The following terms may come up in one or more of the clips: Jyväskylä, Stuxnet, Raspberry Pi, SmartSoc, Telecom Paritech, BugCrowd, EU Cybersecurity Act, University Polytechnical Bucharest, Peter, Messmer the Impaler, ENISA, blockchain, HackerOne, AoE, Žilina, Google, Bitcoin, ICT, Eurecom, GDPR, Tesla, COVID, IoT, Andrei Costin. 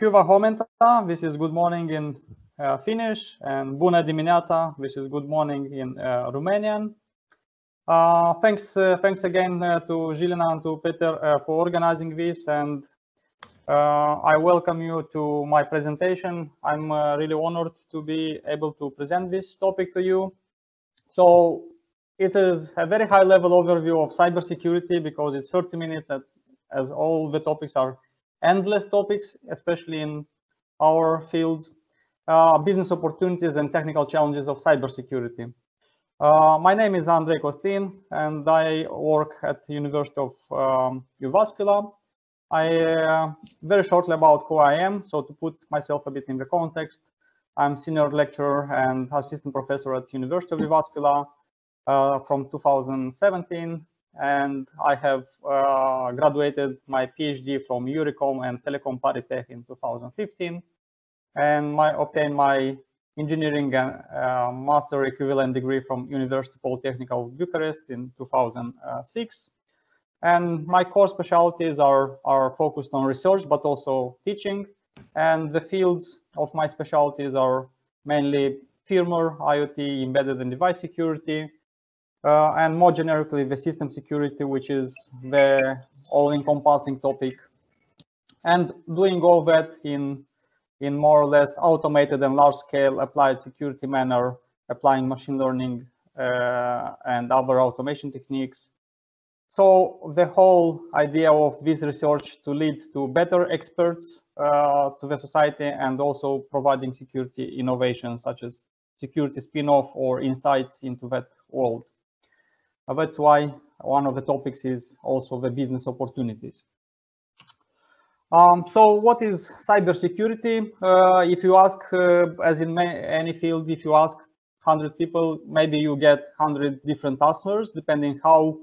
Hyvää huomenta, this is good morning in Finnish, and bună dimineața, which is good morning in Romanian. Thanks again to Žilina and to Peter for organizing this, and I welcome you to my presentation. I'm really honored to be able to present this topic to you. So it is a very high level overview of cybersecurity because it's 30 minutes as all the topics are endless topics, especially in our fields, business opportunities and technical challenges of cybersecurity. My name is Andrei Costin and I work at the University of Jyväskylä. Very shortly about who I am, so to put myself a bit in the context, I'm senior lecturer and assistant professor at the University of Jyväskylä from 2017, and I have graduated my PhD from Eurecom and Telecom Paritech in 2015, and I obtained my engineering and master equivalent degree from University Polytechnical Bucharest in 2006. And my core specialties are focused on research, but also teaching. And the fields of my specialties are mainly firmware, IoT, embedded and device security, and more generically, the system security, which is the all-encompassing topic. And doing all that in more or less automated and large-scale applied security manner, applying machine learning and other automation techniques. So the whole idea of this research to lead to better experts to the society and also providing security innovations such as security spin-off or insights into that world. That's why one of the topics is also the business opportunities. So what is cybersecurity? If you ask, as in any field, if you ask 100 people, maybe you get 100 different answers depending how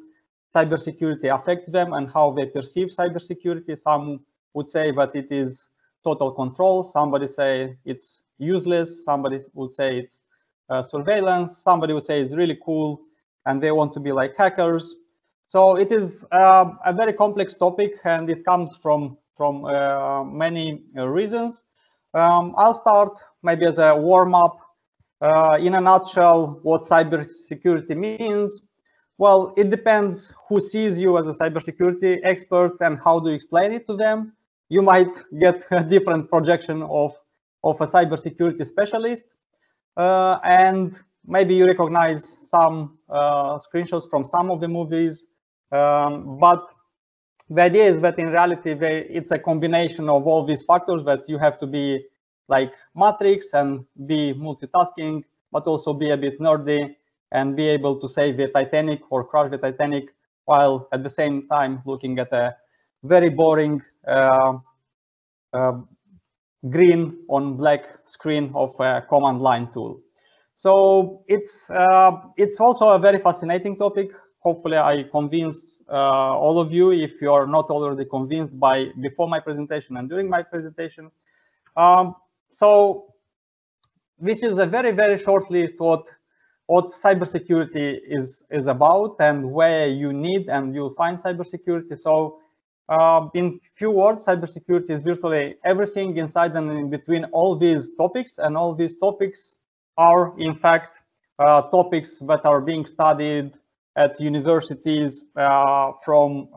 cybersecurity affects them and how they perceive cybersecurity. Some would say that it is total control. Somebody say it's useless. Somebody would say it's surveillance. Somebody would say it's really cool and they want to be like hackers. So it is a very complex topic and it comes from many reasons. I'll start maybe as a warm-up in a nutshell what cybersecurity means. Well, it depends who sees you as a cybersecurity expert and how do you explain it to them. You might get a different projection of a cybersecurity specialist. And maybe you recognize some screenshots from some of the movies. But the idea is that in reality, it's a combination of all these factors that you have to be like matrix and be multitasking, but also be a bit nerdy and be able to save the Titanic or crash the Titanic while at the same time looking at a very boring green on black screen of a command line tool. So it's also a very fascinating topic. Hopefully I convince all of you if you are not already convinced by before my presentation and during my presentation. So this is a very, very short list what cybersecurity is about and where you need and you'll find cybersecurity. So in few words, cybersecurity is virtually everything inside and in between all these topics, and all these topics are in fact topics that are being studied at universities from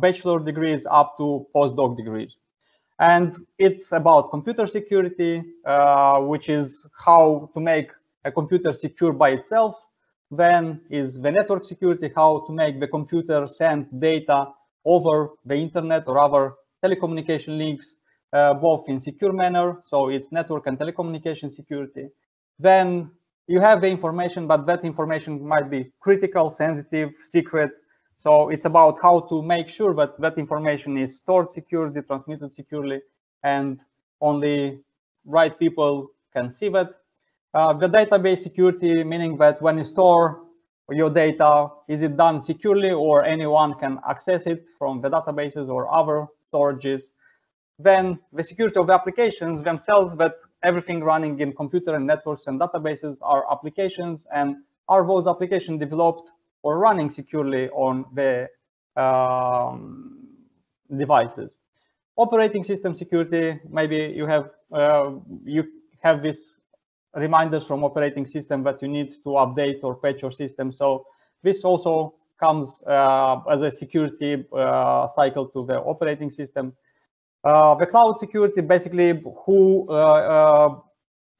bachelor degrees up to postdoc degrees. And it's about computer security, which is how to make a computer secure by itself. Then is the network security, how to make the computer send data over the internet or other telecommunication links, both in secure manner. So it's network and telecommunication security. Then you have the information, but that information might be critical, sensitive, secret. So it's about how to make sure that that information is stored securely, transmitted securely, and only right people can see that. The database security, meaning that when you store your data, is it done securely or anyone can access it from the databases or other storages? Then the security of the applications themselves, that everything running in computer and networks and databases are applications, and are those applications developed or running securely on the devices? Operating system security, maybe you have these reminders from operating system that you need to update or patch your system. So this also comes as a security cycle to the operating system. The cloud security, basically who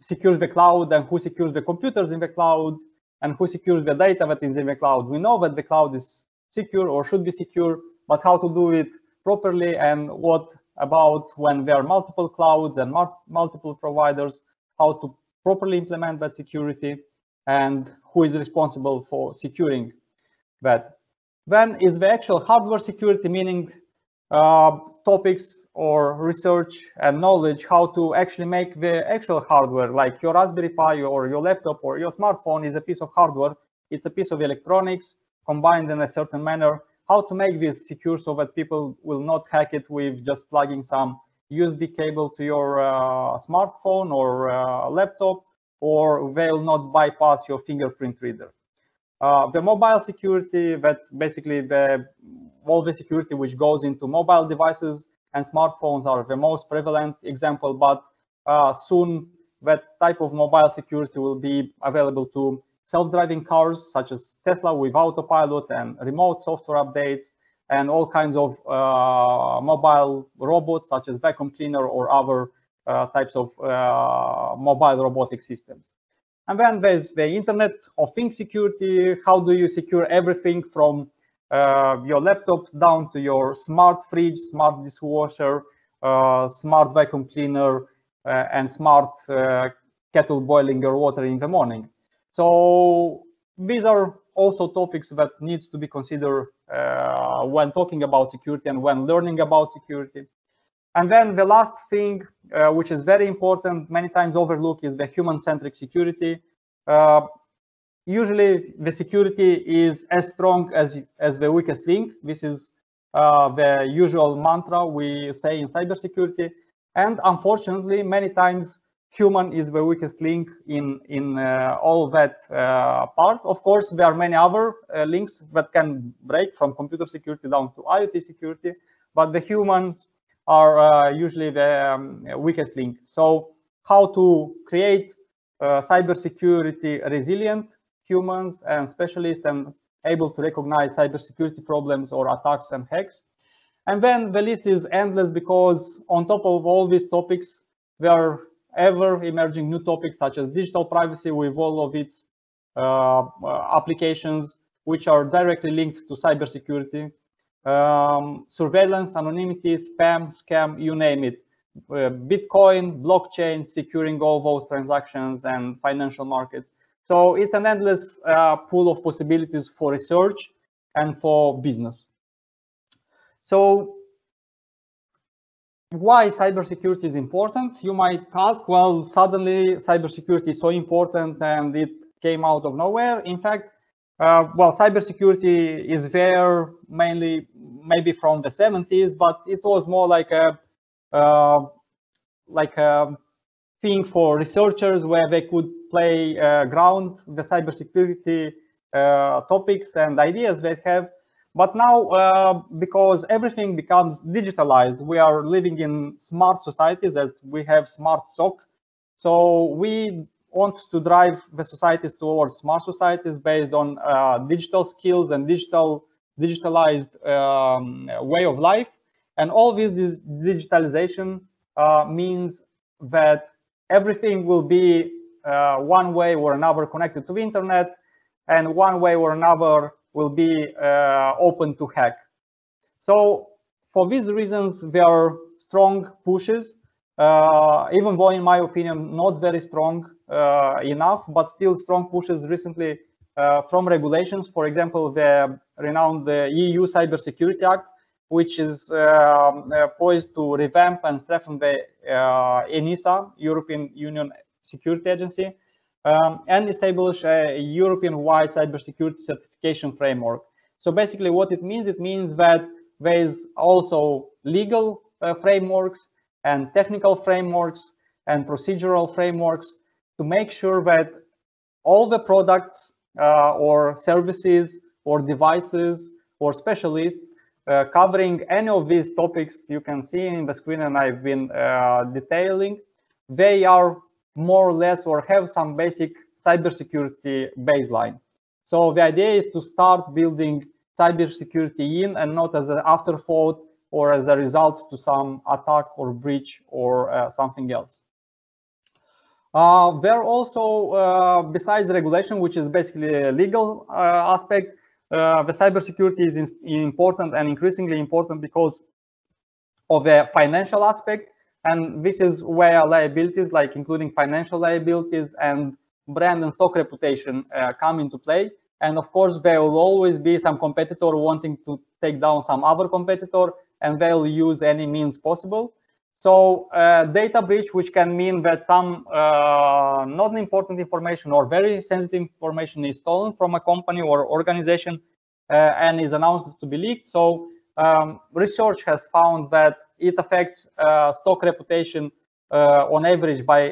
secures the cloud and who secures the computers in the cloud and who secures the data that is in the cloud. We know that the cloud is secure or should be secure, but how to do it properly, and what about when there are multiple clouds and multiple providers, how to properly implement that security and who is responsible for securing that. Then is the actual hardware security, meaning topics or research and knowledge, how to actually make the actual hardware, like your Raspberry Pi or your laptop or your smartphone is a piece of hardware. It's a piece of electronics combined in a certain manner. How to make this secure so that people will not hack it with just plugging some USB cable to your smartphone or laptop, or they'll not bypass your fingerprint reader. The mobile security, that's basically all the security which goes into mobile devices, and smartphones are the most prevalent example, but soon that type of mobile security will be available to self-driving cars such as Tesla with autopilot and remote software updates, and all kinds of mobile robots such as vacuum cleaner or other types of mobile robotic systems. And then there's the Internet of Things security. How do you secure everything from your laptop down to your smart fridge, smart dishwasher, smart vacuum cleaner, and smart kettle boiling your water in the morning? So these are also topics that needs to be considered when talking about security and when learning about security. And then the last thing, which is very important, many times overlooked, is the human-centric security. Usually the security is as strong as the weakest link. This is the usual mantra we say in cybersecurity. And unfortunately, many times human is the weakest link in all that part. Of course, there are many other links that can break from computer security down to IoT security, but the humans are usually the weakest link. So how to create cybersecurity resilient humans and specialists and able to recognize cybersecurity problems or attacks and hacks. And then the list is endless, because on top of all these topics, there are ever emerging new topics such as digital privacy with all of its applications, which are directly linked to cybersecurity, surveillance, anonymity, spam, scam, you name it, Bitcoin, blockchain, securing all those transactions and financial markets. So it's an endless pool of possibilities for research and for business. So why cybersecurity is important? You might ask, well, suddenly cybersecurity is so important and it came out of nowhere. In fact, well, cybersecurity is there mainly maybe from the 70s, but it was more like a thing for researchers where they could play ground the cybersecurity topics and ideas they have. But now, because everything becomes digitalized, we are living in smart societies, that we have SmartSoc. So we want to drive the societies towards smart societies based on digital skills and digitalized way of life. And all this digitalization means that everything will be one way or another connected to the internet, and one way or another will be open to hack. So for these reasons, there are strong pushes, even though in my opinion, not very strong enough, but still strong pushes recently from regulations. For example, the renowned EU Cybersecurity Act, which is poised to revamp and strengthen the ENISA, European Union Security Agency, and establish a European-wide cybersecurity certification framework. So basically what it means that there is also legal frameworks and technical frameworks and procedural frameworks to make sure that all the products or services or devices or specialists covering any of these topics you can see in the screen and I've been detailing, they are more or less or have some basic cybersecurity baseline. So the idea is to start building cybersecurity in and not as an afterthought or as a result to some attack or breach or something else. There also, besides regulation, which is basically a legal aspect, the cybersecurity is important and increasingly important because of the financial aspect. And this is where liabilities, like including financial liabilities and brand and stock reputation, come into play. And of course, there will always be some competitor wanting to take down some other competitor, and they'll use any means possible. So data breach, which can mean that some not important information or very sensitive information is stolen from a company or organization and is announced to be leaked. So research has found that it affects stock reputation on average by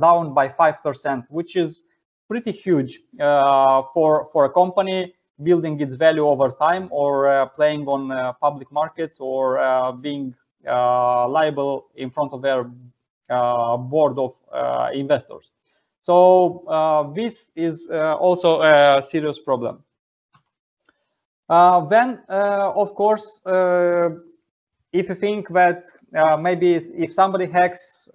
down by 5%, which is pretty huge for a company building its value over time or playing on public markets or being liable in front of their board of investors. So this is also a serious problem. Then, of course, if you think that maybe if somebody hacks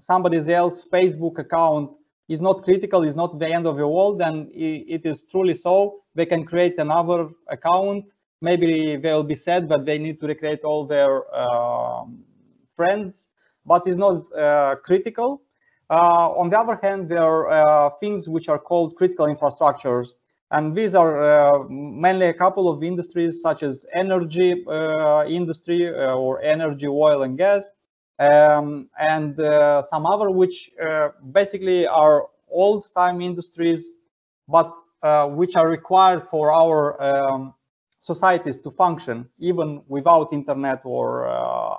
somebody else's Facebook account is not critical, is not the end of the world, then it is truly so. They can create another account. Maybe they'll be sad that they need to recreate all their friends, but it's not critical. On the other hand, there are things which are called critical infrastructures. And these are mainly a couple of industries such as energy industry or energy, oil and gas, and some other which basically are old-time industries, but which are required for our societies to function even without internet or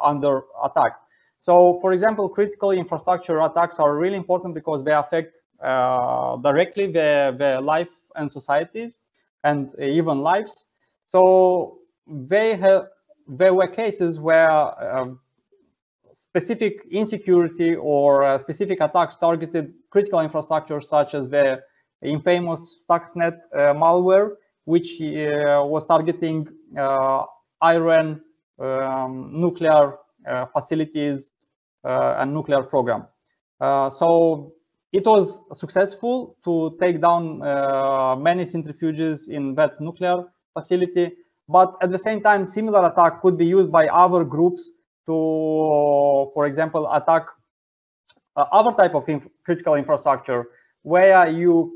under attack. So, for example, critical infrastructure attacks are really important because they affect directly the life and societies and even lives. So there were cases where specific insecurity or specific attacks targeted critical infrastructure such as the infamous Stuxnet malware, which was targeting Iran nuclear facilities and nuclear program. So it was successful to take down many centrifuges in that nuclear facility, but at the same time, similar attack could be used by other groups to, for example, attack other type of critical infrastructure, where you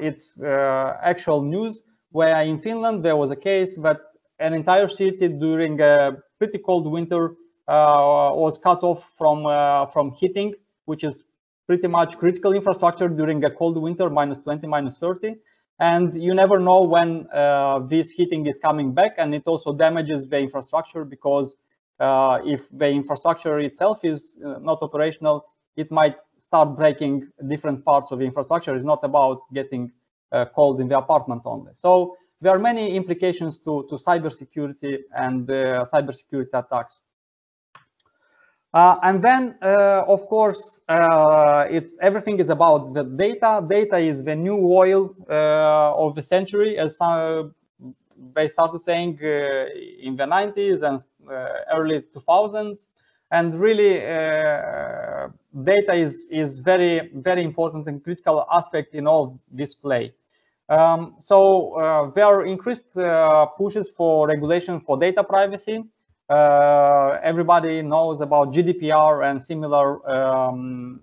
it's actual news, where in Finland there was a case that an entire city during a pretty cold winter was cut off from heating, which is pretty much critical infrastructure during a cold winter, -20, -30. And you never know when this heating is coming back. And it also damages the infrastructure because if the infrastructure itself is not operational, it might start breaking different parts of the infrastructure. It's not about getting cold in the apartment only. So there are many implications to cybersecurity and cybersecurity attacks. And then, of course, everything is about the data. Data is the new oil of the century, as they started saying in the 90s and early 2000s. And really, data is very, very important and critical aspect in all this play. So there are increased pushes for regulation for data privacy. Everybody knows about GDPR and similar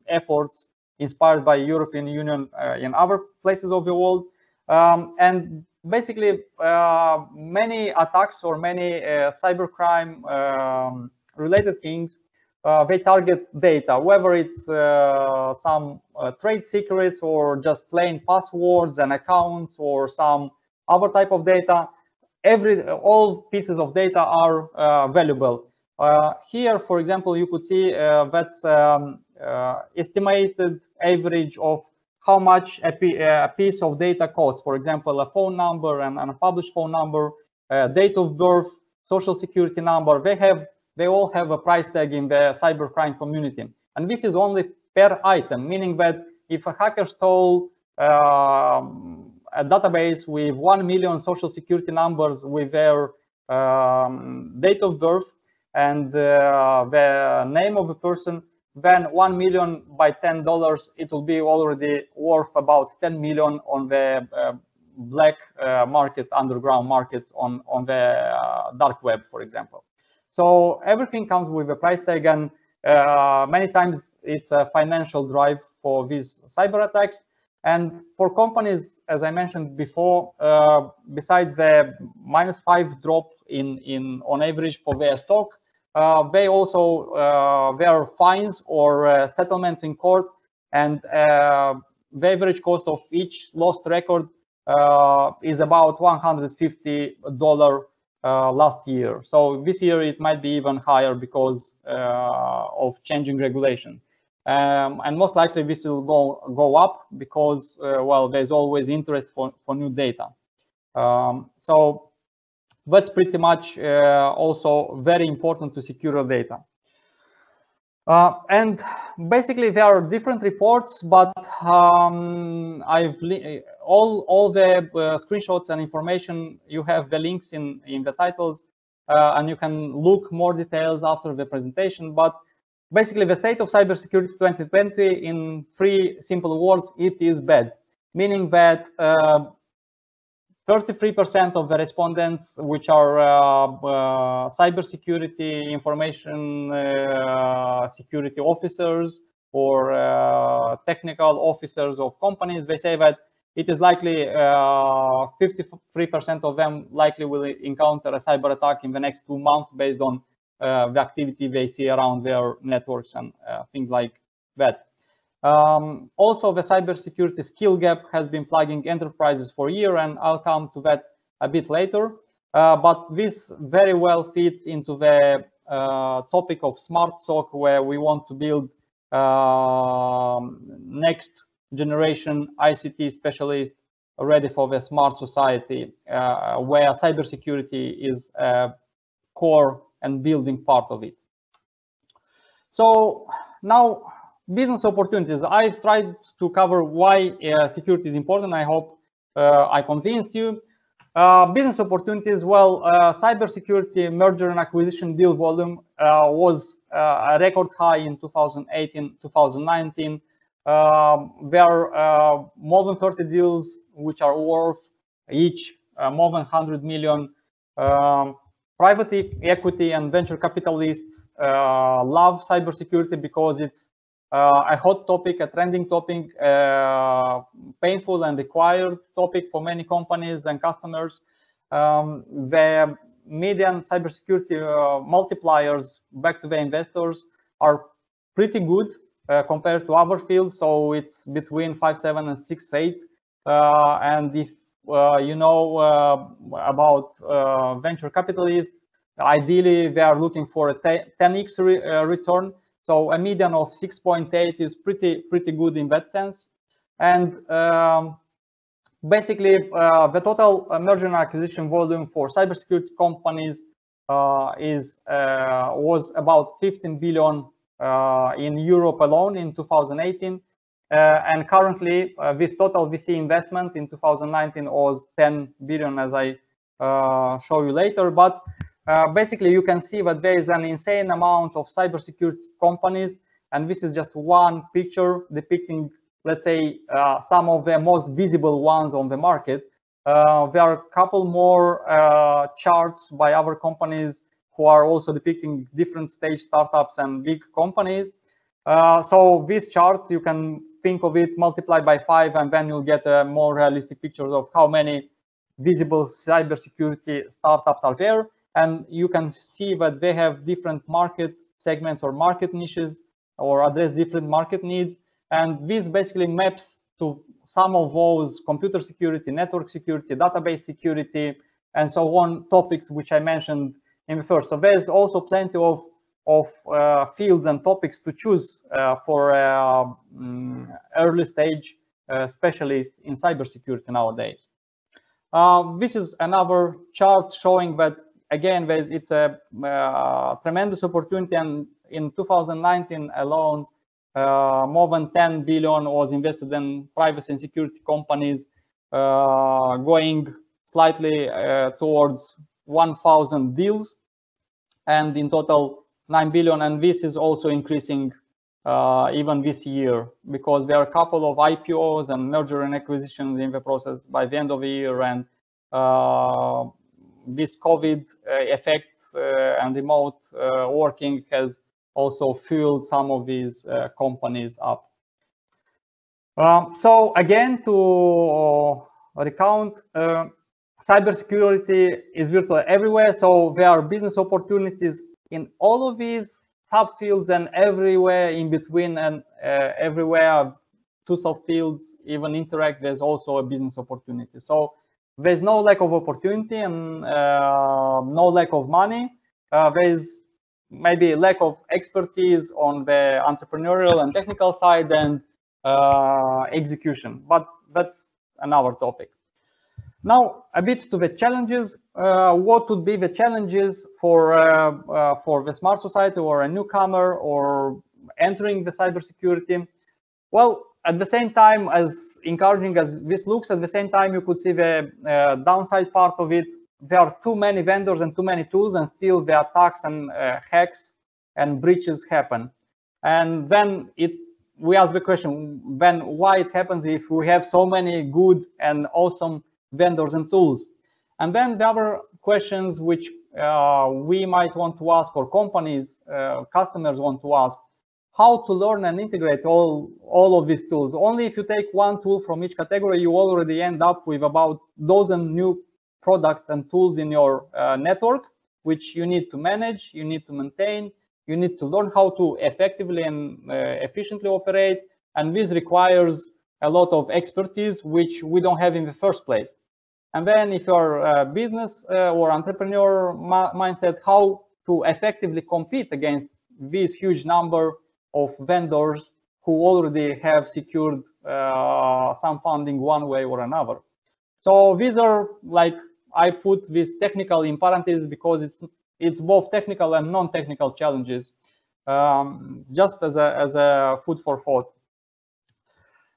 efforts inspired by European Union in other places of the world. And basically, many attacks or many cybercrime related things, they target data, whether it's some trade secrets or just plain passwords and accounts or some other type of data. All pieces of data are valuable. Here, for example, you could see that's estimated average of how much a piece of data costs. For example, a phone number and a published phone number date of birth, social security number, they all have a price tag in the cybercrime community. And this is only per item, meaning that if a hacker stole a database with 1 million social security numbers with their date of birth and the name of the person, then 1 million by $10, it will be already worth about 10 million on the black market, underground markets, on the dark web, for example. So everything comes with a price tag, and many times it's a financial drive for these cyber attacks. And for companies, as I mentioned before, besides the -5 drop in on average for their stock, they also their fines or settlements in court, and the average cost of each lost record is about $150 last year. So this year it might be even higher because of changing regulation. And most likely this will go up because, well, there's always interest for new data. So that's pretty much also very important to secure data. And basically there are different reports, but all the screenshots and information, you have the links in the titles, and you can look more details after the presentation. But basically the state of cybersecurity 2020 in 3 simple words, it is bad, meaning that 33% of the respondents, which are cybersecurity information security officers or technical officers of companies, they say that it is likely 53% of them likely will encounter a cyber attack in the next 2 months based on the activity they see around their networks and things like that. Also, the cybersecurity skill gap has been plaguing enterprises for years, and I'll come to that a bit later. But this very well fits into the topic of SmartSoc, where we want to build next generation ICT specialists ready for the smart society, where cybersecurity is core and building part of it. So now, business opportunities. I've tried to cover why security is important. I hope I convinced you. Business opportunities. Well, cybersecurity merger and acquisition deal volume was a record high in 2018, 2019. There are more than 30 deals which are worth each more than 100 million. Private equity and venture capitalists love cybersecurity because it's a hot topic, a trending topic, painful and required topic for many companies and customers. The median cybersecurity multipliers back to the investors are pretty good compared to other fields. So it's between 5.7 and 6.8. And if you know about venture capitalists, ideally they are looking for a 10x return. So a median of 6.8 is pretty good in that sense. And basically the total merger and acquisition volume for cybersecurity companies was about 15 billion in Europe alone in 2018. And currently this total VC investment in 2019 was 10 billion, as I show you later. But basically, you can see that there is an insane amount of cybersecurity companies, and this is just one picture depicting, let's say, some of the most visible ones on the market. There are a couple more charts by other companies who are also depicting different stage startups and big companies. So this chart, you can think of it multiplied by 5, and then you'll get a more realistic picture of how many visible cybersecurity startups are there. And you can see that they have different market segments or market niches, or address different market needs. And this basically maps to some of those computer security, network security, database security, and so on, topics which I mentioned in the first. So there's also plenty of fields and topics to choose for early stage specialists in cybersecurity nowadays. This is another chart showing that again, it's a tremendous opportunity, and in 2019 alone, more than 10 billion was invested in privacy and security companies, going slightly towards 1,000 deals, and in total 9 billion. And this is also increasing even this year, because there are a couple of IPOs and merger and acquisitions in the process by the end of the year, and this COVID effect and remote working has also fueled some of these companies up. So again, to recount, cybersecurity is virtually everywhere. So there are business opportunities in all of these subfields and everywhere in between, and everywhere two subfields even interact, there's also a business opportunity. So there's no lack of opportunity and no lack of money. There's maybe lack of expertise on the entrepreneurial and technical side and execution, but that's another topic. Now, a bit to the challenges. What would be the challenges for the smart society or a newcomer or entering the cybersecurity? Well, at the same time, as encouraging as this looks, at the same time you could see the downside part of it. There are too many vendors and too many tools, and still the attacks and hacks and breaches happen. And then we ask the question, then why it happens if we have so many good and awesome vendors and tools? And then the other questions which we might want to ask, or companies, customers want to ask, how to learn and integrate all of these tools. Only if you take one tool from each category, you already end up with about a dozen new products and tools in your network, which you need to manage, you need to maintain, you need to learn how to effectively and efficiently operate. And this requires a lot of expertise, which we don't have in the first place. And then if you're a business or entrepreneur mindset, how to effectively compete against this huge number of vendors who already have secured some funding one way or another. So these are, like, I put this technical in parentheses because it's both technical and non-technical challenges, just as a food for thought.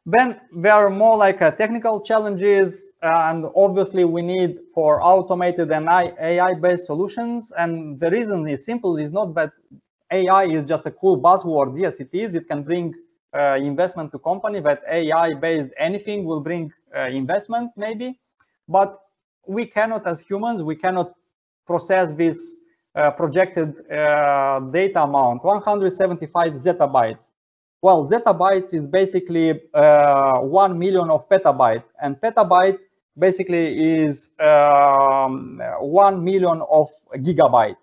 Then there are more like technical challenges, and obviously we need for automated and AI-based solutions. And the reason is simple: is not that AI is just a cool buzzword. Yes, it is. It can bring investment to company. But AI-based anything will bring investment, maybe. But we cannot, as humans, we cannot process this projected data amount, 175 zettabytes. Well, zettabytes is basically 1 million of petabyte, and petabyte basically is 1 million of gigabyte.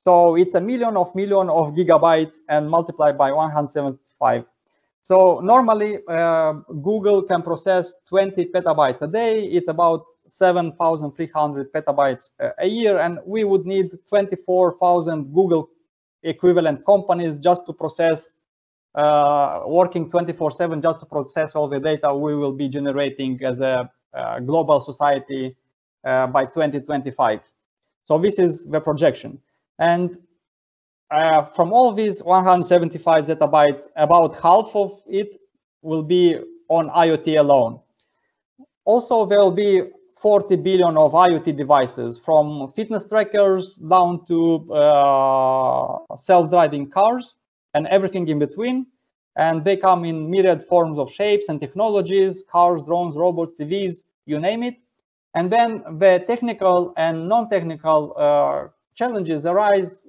So it's a million of gigabytes and multiplied by 175. So normally Google can process 20 petabytes a day. It's about 7,300 petabytes a year, and we would need 24,000 Google equivalent companies just to process, working 24/7 just to process all the data we will be generating as a global society by 2025. So this is the projection. And from all these 175 zettabytes, about half of it will be on IoT alone. Also, there will be 40 billion of IoT devices, from fitness trackers down to self-driving cars, and everything in between. And they come in myriad forms of shapes and technologies: cars, drones, robots, TVs, you name it. And then the technical and non-technical challenges arise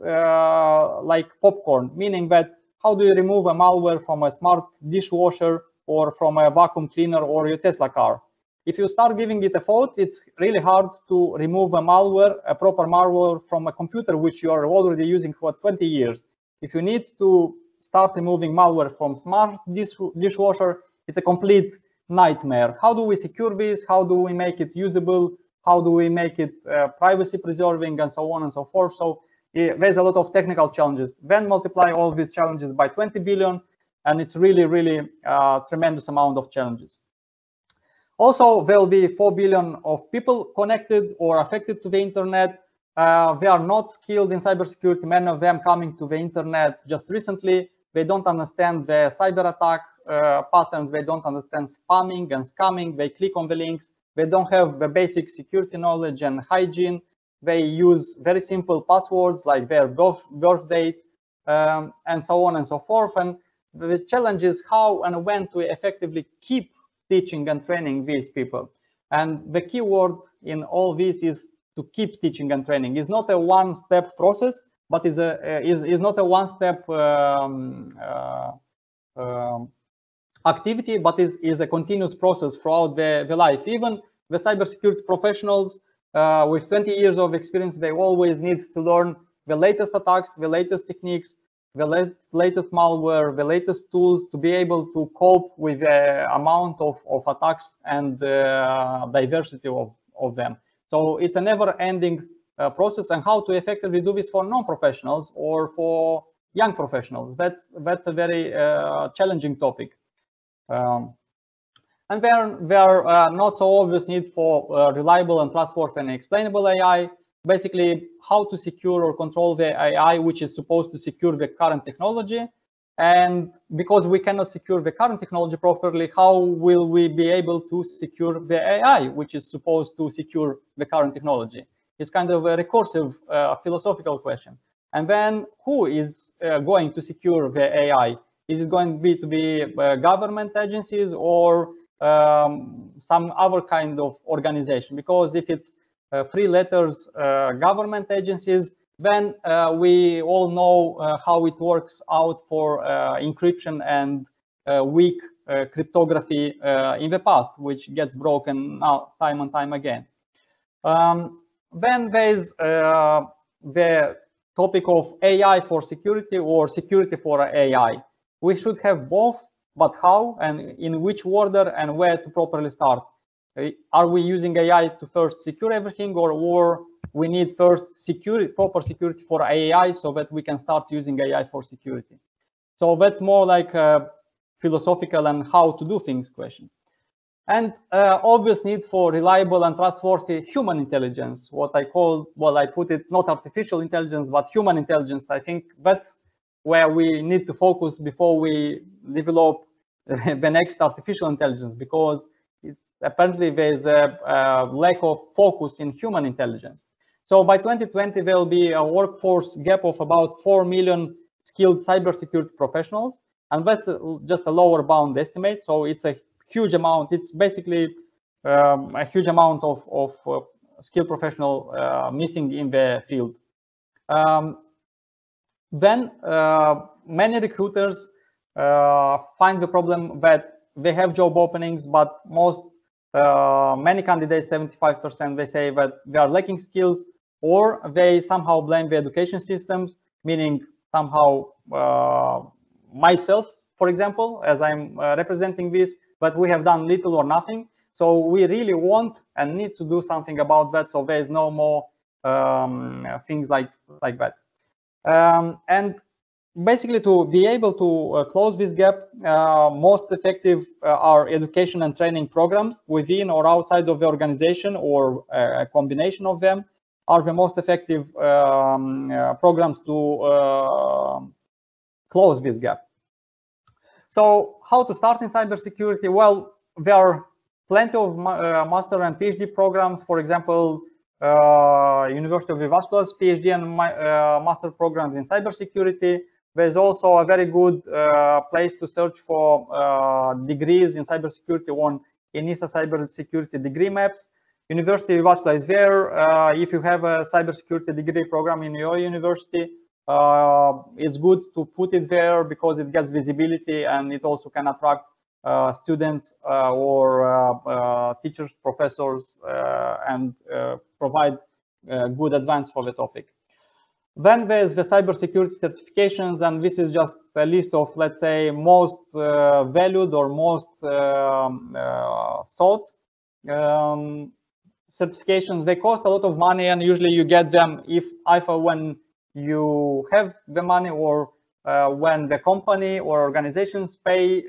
like popcorn, meaning that how do you remove a malware from a smart dishwasher or from a vacuum cleaner or your Tesla car? If you start giving it a thought, it's really hard to remove a malware, a proper malware, from a computer which you are already using for 20 years. If you need to start removing malware from smart dishwasher, it's a complete nightmare. How do we secure this? How do we make it usable? How do we make it privacy preserving, and so on and so forth? So there's a lot of technical challenges. Then multiply all these challenges by 20 billion, and it's really, really a tremendous amount of challenges. Also, there will be 4 billion of people connected or affected to the internet. They are not skilled in cybersecurity. Many of them coming to the internet just recently. They don't understand the cyber attack patterns. They don't understand spamming and scamming. They click on the links. They don't have the basic security knowledge and hygiene. They use very simple passwords like their birth date and so on and so forth. And the challenge is how and when to effectively keep teaching and training these people. And the key word in all this is to keep teaching and training. It's not a one-step process, but is not a one-step activity, but is a continuous process throughout the life. Even the cybersecurity professionals with 20 years of experience, they always need to learn the latest attacks, the latest techniques, the latest malware, the latest tools to be able to cope with the amount of attacks and diversity of them. So it's a never-ending process, and how to effectively do this for non-professionals or for young professionals. That's a very challenging topic. And there are not so obvious need for reliable and trustworthy and explainable AI. Basically, how to secure or control the AI which is supposed to secure the current technology. And because we cannot secure the current technology properly, how will we be able to secure the AI which is supposed to secure the current technology? It's kind of a recursive philosophical question. And then who is going to secure the AI? Is it going to be government agencies or some other kind of organization? Because if it's three letters government agencies, then we all know how it works out for encryption and weak cryptography in the past, which gets broken now time and time again. Then there's the topic of AI for security or security for AI. We should have both, but how and in which order and where to properly start. Are we using AI to first secure everything, or we need first proper security for AI so that we can start using AI for security? So that's more like a philosophical and how to do things question. And obvious need for reliable and trustworthy human intelligence, what I call, well, I put it not artificial intelligence, but human intelligence. I think that's where we need to focus before we develop the next artificial intelligence, because apparently there's a lack of focus in human intelligence. So by 2020, there will be a workforce gap of about 4 million skilled cybersecurity professionals. And that's just a lower bound estimate. So it's a huge amount. It's basically a huge amount of skilled professional missing in the field. Then many recruiters find the problem that they have job openings, but many candidates, 75%, they say that they are lacking skills, or they somehow blame the education systems, meaning somehow myself, for example, as I'm representing this, but we have done little or nothing. So we really want and need to do something about that. So there is no more things like that. And basically, to be able to close this gap, most effective are education and training programs within or outside of the organization, or a combination of them, are the most effective programs to close this gap. So how to start in cybersecurity? Well, there are plenty of master and PhD programs. For example, University of Jyväskylä's PhD and master programs in cybersecurity. There's also a very good place to search for degrees in cybersecurity on ENISA cybersecurity degree maps. University of Jyväskylä is there. If you have a cybersecurity degree program in your university, it's good to put it there because it gets visibility, and it also can attract students or teachers, professors, and provide good advance for the topic. Then there's the cybersecurity certifications, and this is just a list of, let's say, most valued or most sought certifications. They cost a lot of money, and usually you get them either when you have the money or when the company or organizations pay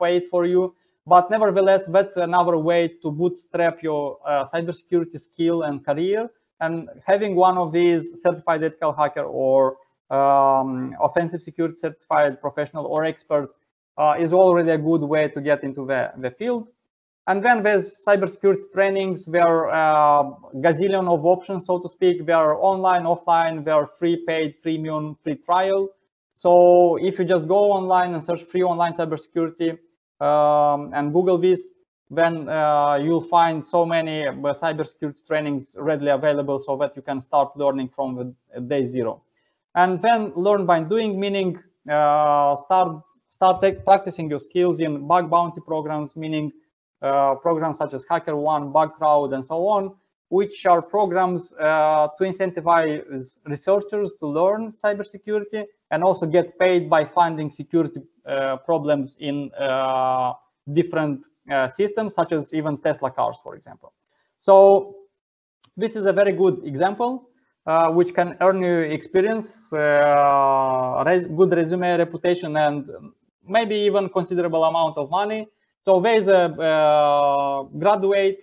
it for you. But nevertheless, that's another way to bootstrap your cybersecurity skill and career. And having one of these certified ethical hacker or offensive security certified professional or expert is already a good way to get into the field. And then there's cybersecurity trainings. There are a gazillion of options, so to speak. There are online, offline, there are free, paid, premium, free trial. So if you just go online and search free online cybersecurity and Google this, then you'll find so many cybersecurity trainings readily available so that you can start learning from day zero. And then learn by doing, meaning start practicing your skills in bug bounty programs, meaning programs such as HackerOne, BugCrowd, and so on, which are programs to incentivize researchers to learn cybersecurity and also get paid by finding security problems in different systems, such as even Tesla cars, for example. So this is a very good example which can earn you experience, good resume, reputation, and maybe even considerable amount of money. So there is a graduate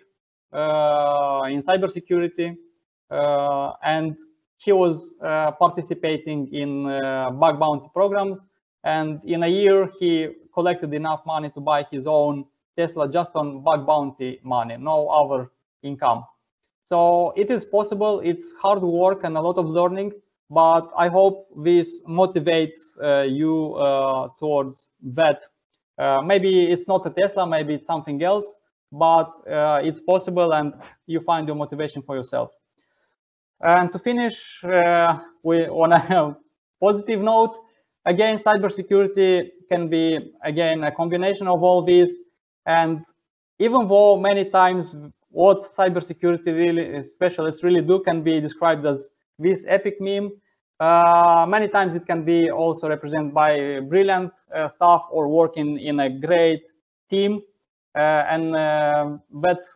in cybersecurity, and he was participating in bug bounty programs. And in a year, he collected enough money to buy his own Tesla just on bug bounty money, no other income. So it is possible. It's hard work and a lot of learning, but I hope this motivates you towards that. Maybe it's not a Tesla, maybe it's something else, but it's possible and you find your motivation for yourself. And to finish on a positive note, again, cybersecurity can be, again, a combination of all these. And even though many times what cybersecurity really specialists really do can be described as this epic meme, many times it can be also represented by brilliant staff or working in a great team, and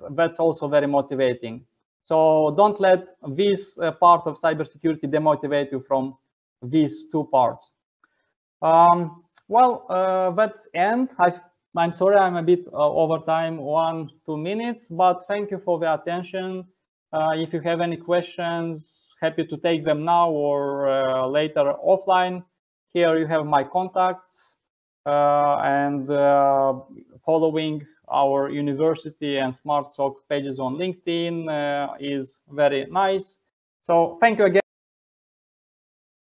that's also very motivating. So don't let this part of cybersecurity demotivate you from these two parts. Well, that's end. I'm sorry I'm a bit over time, 1-2 minutes, but thank you for the attention. If you have any questions, happy to take them now or later offline. Here you have my contacts, and following our university and SmartSoc pages on LinkedIn is very nice. So thank you again.